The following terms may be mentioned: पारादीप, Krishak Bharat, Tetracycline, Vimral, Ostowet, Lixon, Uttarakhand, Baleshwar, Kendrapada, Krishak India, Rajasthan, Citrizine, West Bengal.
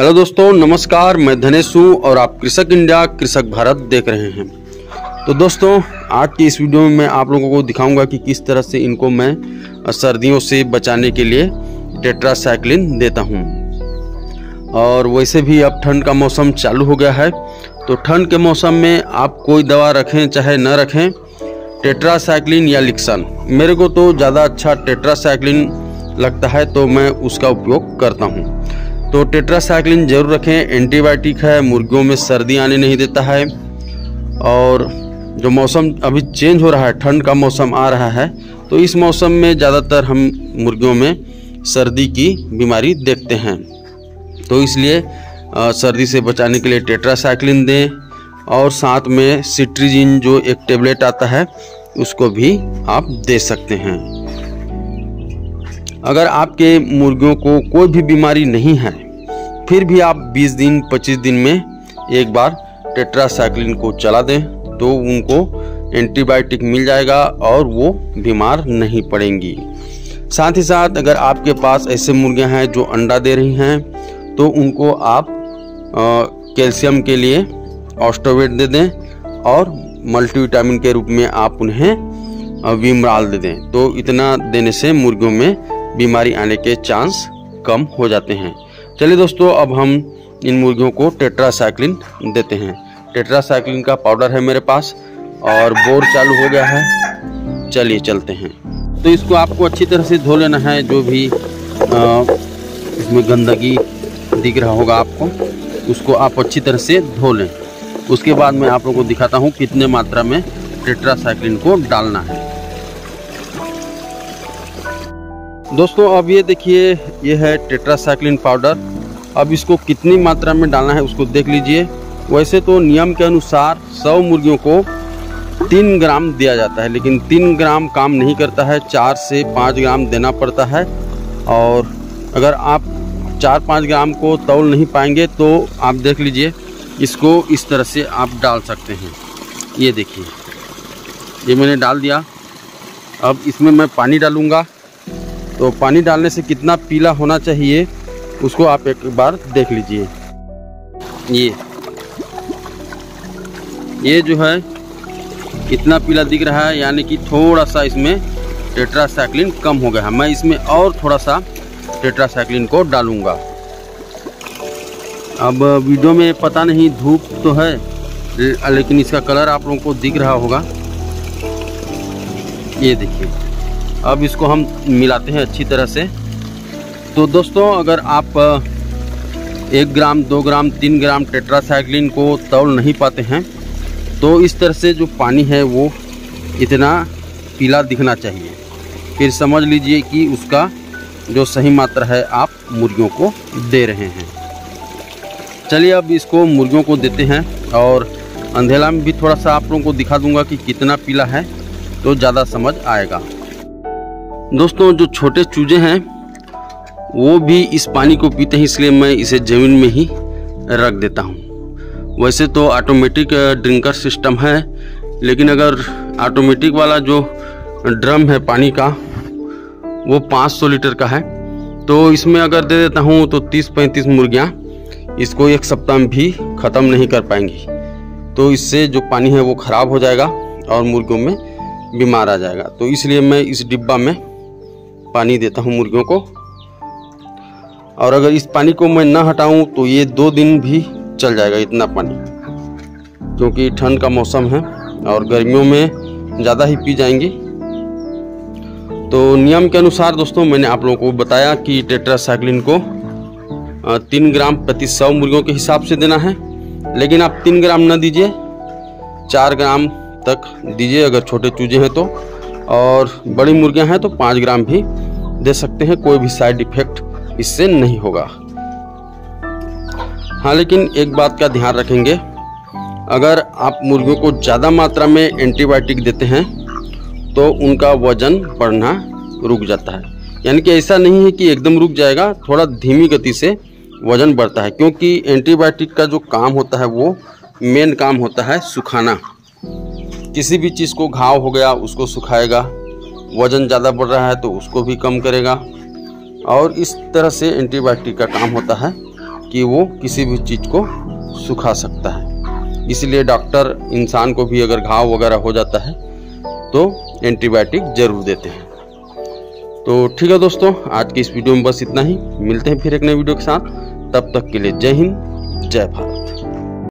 Hello दोस्तों, नमस्कार। मैं धनेश हूँ और आप कृषक इंडिया कृषक भारत देख रहे हैं। तो दोस्तों, आज की इस वीडियो में मैं आप लोगों को दिखाऊंगा कि किस तरह से इनको मैं सर्दियों से बचाने के लिए टेट्रासाइक्लिन देता हूँ। और वैसे भी अब ठंड का मौसम चालू हो गया है, तो ठंड के मौसम में आप कोई दवा रखें चाहे न रखें, टेट्रासाइक्लिन या लिक्सन, मेरे को तो ज़्यादा अच्छा टेट्रासाइक्लिन लगता है तो मैं उसका उपयोग करता हूँ। तो टेट्रासाइक्लिन जरूर रखें, एंटीबायोटिक है, मुर्गियों में सर्दी आने नहीं देता है। और जो मौसम अभी चेंज हो रहा है, ठंड का मौसम आ रहा है, तो इस मौसम में ज़्यादातर हम मुर्गियों में सर्दी की बीमारी देखते हैं। तो इसलिए सर्दी से बचाने के लिए टेट्रासाइक्लिन दें और साथ में सिट्रीजिन जो एक टेबलेट आता है उसको भी आप दे सकते हैं। अगर आपके मुर्गियों को कोई भी बीमारी नहीं है, फिर भी आप 20 दिन 25 दिन में एक बार टेट्रासाइक्लिन को चला दें तो उनको एंटीबायोटिक मिल जाएगा और वो बीमार नहीं पड़ेंगी। साथ ही साथ अगर आपके पास ऐसे मुर्गियां हैं जो अंडा दे रही हैं, तो उनको आप कैल्शियम के लिए ऑस्टोवेट दे दें और मल्टीविटामिन के रूप में आप उन्हें विमराल दे दें। तो इतना देने से मुर्गियों में बीमारी आने के चांस कम हो जाते हैं। चलिए दोस्तों, अब हम इन मुर्गियों को टेट्रासाइक्लिन देते हैं। टेट्रासाइक्लिन का पाउडर है मेरे पास और बोर चालू हो गया है, चलिए चलते हैं। तो इसको आपको अच्छी तरह से धो लेना है, जो भी इसमें गंदगी दिख रहा होगा आपको, उसको आप अच्छी तरह से धो लें। उसके बाद मैं आप लोगों को दिखाता हूँ कितने मात्रा में टेट्रासाइक्लिन को डालना है। दोस्तों, अब ये देखिए, ये है टेट्रासाइक्लिन पाउडर। अब इसको कितनी मात्रा में डालना है उसको देख लीजिए। वैसे तो नियम के अनुसार 100 मुर्गियों को 3 ग्राम दिया जाता है, लेकिन 3 ग्राम काम नहीं करता है, 4 से 5 ग्राम देना पड़ता है। और अगर आप 4-5 ग्राम को तौल नहीं पाएंगे तो आप देख लीजिए, इसको इस तरह से आप डाल सकते हैं। ये देखिए, ये मैंने डाल दिया। अब इसमें मैं पानी डालूँगा, तो पानी डालने से कितना पीला होना चाहिए उसको आप एक बार देख लीजिए। ये जो है इतना पीला दिख रहा है, यानी कि थोड़ा सा इसमें टेट्रासाइक्लिन कम हो गया है। मैं इसमें और थोड़ा सा टेट्रासाइक्लिन को डालूँगा। अब वीडियो में पता नहीं, धूप तो है लेकिन इसका कलर आप लोगों को दिख रहा होगा, ये देखिए। अब इसको हम मिलाते हैं अच्छी तरह से। तो दोस्तों, अगर आप 1 ग्राम 2 ग्राम 3 ग्राम टेट्रासाइक्लिन को तौल नहीं पाते हैं, तो इस तरह से जो पानी है वो इतना पीला दिखना चाहिए, फिर समझ लीजिए कि उसका जो सही मात्रा है आप मुर्गियों को दे रहे हैं। चलिए, अब इसको मुर्गियों को देते हैं और अंधेला में भी थोड़ा सा आप लोगों को दिखा दूंगा कि कितना पीला है, तो ज़्यादा समझ आएगा। दोस्तों, जो छोटे चूजे हैं वो भी इस पानी को पीते हैं, इसलिए मैं इसे ज़मीन में ही रख देता हूँ। वैसे तो ऑटोमेटिक ड्रिंकर सिस्टम है, लेकिन अगर ऑटोमेटिक वाला जो ड्रम है पानी का, वो 500 लीटर का है, तो इसमें अगर दे देता हूँ तो 30-35 मुर्गियाँ इसको 1 सप्ताह में भी ख़त्म नहीं कर पाएंगी। तो इससे जो पानी है वो ख़राब हो जाएगा और मुर्गियों में बीमार आ जाएगा। तो इसलिए मैं इस डिब्बा में पानी देता हूँ मुर्गियों को। और अगर इस पानी को मैं ना हटाऊँ तो ये 2 दिन भी चल जाएगा इतना पानी, क्योंकि ठंड का मौसम है और गर्मियों में ज़्यादा ही पी जाएंगी। तो नियम के अनुसार दोस्तों, मैंने आप लोगों को बताया कि टेट्रासाइक्लिन को 3 ग्राम प्रति 100 मुर्गियों के हिसाब से देना है, लेकिन आप 3 ग्राम ना दीजिए, 4 ग्राम तक दीजिए अगर छोटे चूजे हैं तो। और बड़ी मुर्गियां हैं तो 5 ग्राम भी दे सकते हैं, कोई भी साइड इफ़ेक्ट इससे नहीं होगा। हाँ, लेकिन एक बात का ध्यान रखेंगे, अगर आप मुर्गियों को ज़्यादा मात्रा में एंटीबायोटिक देते हैं तो उनका वजन बढ़ना रुक जाता है। यानी कि ऐसा नहीं है कि एकदम रुक जाएगा, थोड़ा धीमी गति से वज़न बढ़ता है, क्योंकि एंटीबायोटिक का जो काम होता है वो मेन काम होता है सुखाना। किसी भी चीज़ को, घाव हो गया उसको सुखाएगा, वज़न ज़्यादा बढ़ रहा है तो उसको भी कम करेगा। और इस तरह से एंटीबायोटिक का काम होता है कि वो किसी भी चीज़ को सुखा सकता है। इसलिए डॉक्टर इंसान को भी अगर घाव वगैरह हो जाता है तो एंटीबायोटिक ज़रूर देते हैं। तो ठीक है दोस्तों, आज की इस वीडियो में बस इतना ही। मिलते हैं फिर एक नए वीडियो के साथ, तब तक के लिए जय हिंद, जय भारत।